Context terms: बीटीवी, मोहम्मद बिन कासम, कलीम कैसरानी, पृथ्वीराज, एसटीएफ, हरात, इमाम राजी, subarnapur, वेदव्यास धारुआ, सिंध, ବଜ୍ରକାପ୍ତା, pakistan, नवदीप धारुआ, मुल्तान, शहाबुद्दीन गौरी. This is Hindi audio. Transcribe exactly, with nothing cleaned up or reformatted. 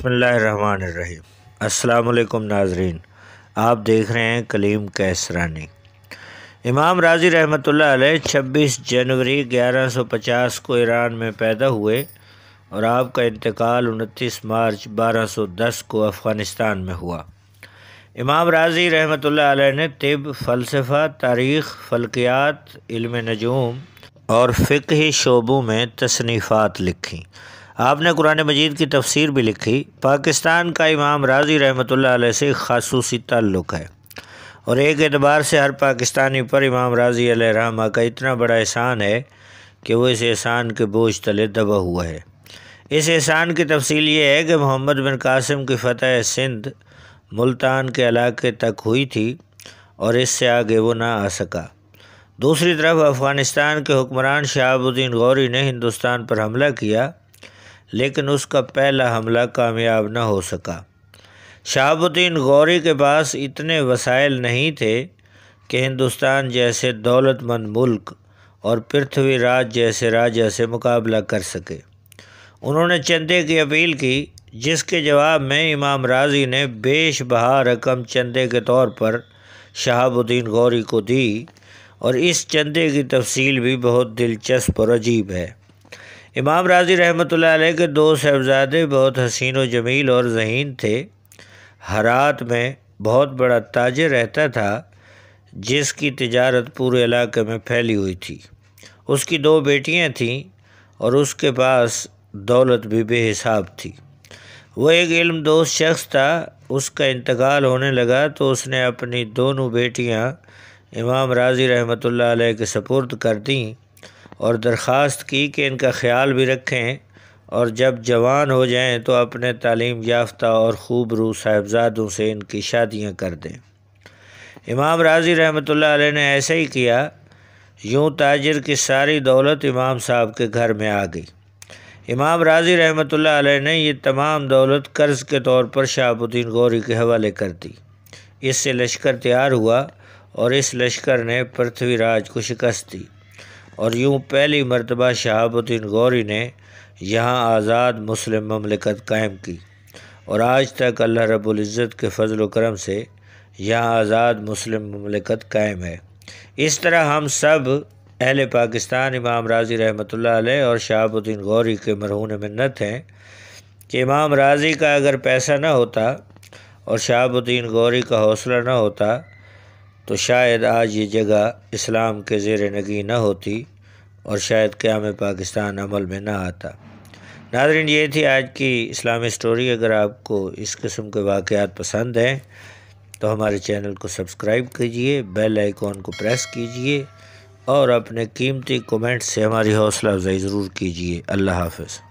बिस्मिल्लाहिर्रहमानिर्रहीम। अस्सलाम वालेकुम नाजरीन, आप देख रहे हैं कलीम कैसरानी। इमाम राजी रहमतुल्लाह अलैह छब्बीस जनवरी ग्यारह सौ पचास को ईरान में पैदा हुए और आपका इंतकाल उनतीस मार्च बारह सौ दस को अफ़गानिस्तान में हुआ। इमाम राजी रहमतुल्लाह अलैह ने तिब, फ़लसफ़ा, तारीख़, फ़ल्कियात, इल्म नजूम और फ़िक़्ह शोबों में तसनीफ़ात लिखीं। आपने कुरान मजीद की तफसीर भी लिखी। पाकिस्तान का इमाम राजी रहमतुल्लाह अलैह से खासूसी ताल्लुक़ है और एक एतबार से हर पाकिस्तानी पर इमाम राजी अलैह रहमा का इतना बड़ा एहसान है कि वो इस एहसान के बोझ तले दबा हुआ है। इस एहसान की तफसील ये है कि मोहम्मद बिन कासम की फ़तह सिंध मुल्तान के इलाके तक हुई थी और इससे आगे वो ना आ सका। दूसरी तरफ अफ़गानिस्तान के हुक्मरान शहाबुद्दीन गौरी ने हिंदुस्तान पर हमला किया, लेकिन उसका पहला हमला कामयाब न हो सका। शहाबुद्दीन गौरी के पास इतने वसाइल नहीं थे कि हिंदुस्तान जैसे दौलतमंद मुल्क और पृथ्वीराज जैसे राजा से मुकाबला कर सके। उन्होंने चंदे की अपील की, जिसके जवाब में इमाम राजी ने बेश बहा रकम चंदे के तौर पर शहाबुद्दीन गौरी को दी, और इस चंदे की तफसील भी बहुत दिलचस्प और अजीब है। इमाम राजी रहमतुल्लाह अलैह के दो साहबजादे बहुत हसीन व जमील और ज़हीन थे। हरात में बहुत बड़ा ताजिर रहता था जिसकी तिजारत पूरे इलाके में फैली हुई थी। उसकी दो बेटियां थीं और उसके पास दौलत भी बेहिसाब थी। वो एक इल्म दोस्त शख्स था। उसका इंतकाल होने लगा तो उसने अपनी दोनों बेटियां इमाम राजी रहमतुल्लाह अलैह के सपुर्द कर दीं और दरख्वास्त की कि इनका ख्याल भी रखें और जब जवान हो जाएं तो अपने तालीम याफ्ता और खूबरू साहिबजादों से इनकी शादियां कर दें। इमाम राजी रहमतुल्लाह अलैह ने ऐसा ही किया। यूं ताजिर की सारी दौलत इमाम साहब के घर में आ गई। इमाम राजी रहमतुल्लाह अलैह ने ये तमाम दौलत कर्ज़ के तौर पर शहाबुद्दीन गौरी के हवाले कर दी। इससे लश्कर तैयार हुआ और इस लश्कर ने पृथ्वीराज को शिकस्त दी और यूँ पहली मरतबा शहाबुद्दीन गौरी ने यहाँ आज़ाद मुस्लिम ममलिकत कायम की और आज तक अल्लाह रब्बुल इज़्ज़त के फजल व करम से यहाँ आज़ाद मुस्लिम ममलिकत कायम है। इस तरह हम सब अहले पाकिस्तान इमाम राजी रहमतुल्लाह अलैह और शहाबुद्दीन गौरी के मरहून मिन्नत हैं कि इमाम राजी का अगर पैसा ना होता और शहाबुद्दीन गौरी का हौसला ना होता तो शायद आज ये जगह इस्लाम के ज़ेर नगी न होती और शायद क़याम पाकिस्तान अमल में ना आता। नाज़रीन, ये थी आज की इस्लाम स्टोरी। अगर आपको इस किस्म के वाक़यात पसंद हैं तो हमारे चैनल को सब्सक्राइब कीजिए, बेल आइकॉन को प्रेस कीजिए और अपने कीमती कमेंट से हमारी हौसला अफजाई ज़रूर कीजिए। अल्लाह हाफ़िज़।